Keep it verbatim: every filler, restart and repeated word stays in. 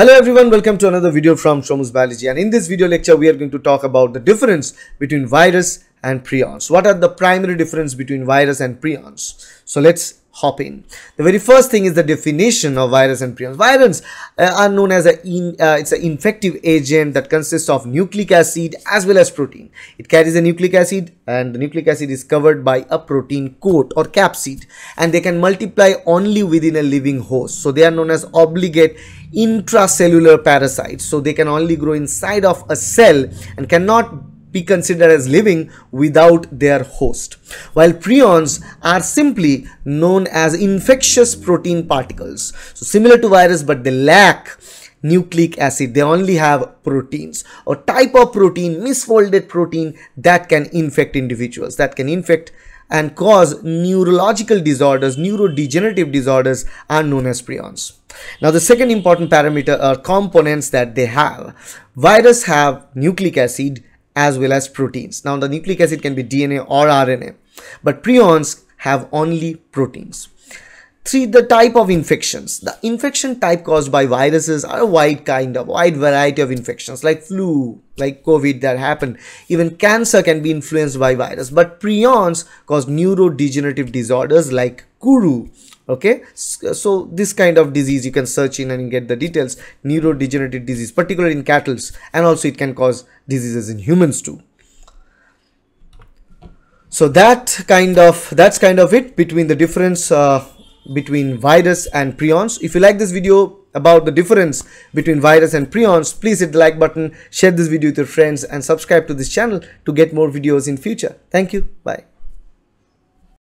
Hello everyone, welcome to another video from Shomu's Biology, and in this video lecture we are going to talk about the difference between virus and prions. What are the primary difference between virus and prions? So let's hop in. The very first thing is the definition of virus and prions. Virus uh, are known as a in, uh, it's an infective agent that consists of nucleic acid as well as protein. It carries a nucleic acid, and the nucleic acid is covered by a protein coat or capsid, and they can multiply only within a living host. So they are known as obligate intracellular parasites. So they can only grow inside of a cell and cannot be considered as living without their host, while prions are simply known as infectious protein particles. So similar to virus, but they lack nucleic acid. They only have proteins, or type of protein, misfolded protein, that can infect individuals, that can infect and cause neurological disorders. Neurodegenerative disorders are known as prions. Now the second important parameter are components that they have. Viruses have nucleic acid as well as proteins. Now the nucleic acid can be D N A or R N A, but prions have only proteins. Three, the type of infections. The infection type caused by viruses are a wide kind of, wide variety of infections like flu, like COVID that happened. Even cancer can be influenced by virus, but prions cause neurodegenerative disorders like Kuru. Okay, so this kind of disease you can search in and get the details. Neurodegenerative disease, particularly in cattle, and also it can cause diseases in humans too. So that kind of, that's kind of it between the difference uh, between virus and prions. If you like this video about the difference between virus and prions, please hit the like button, share this video with your friends, and subscribe to this channel to get more videos in future. Thank you. Bye.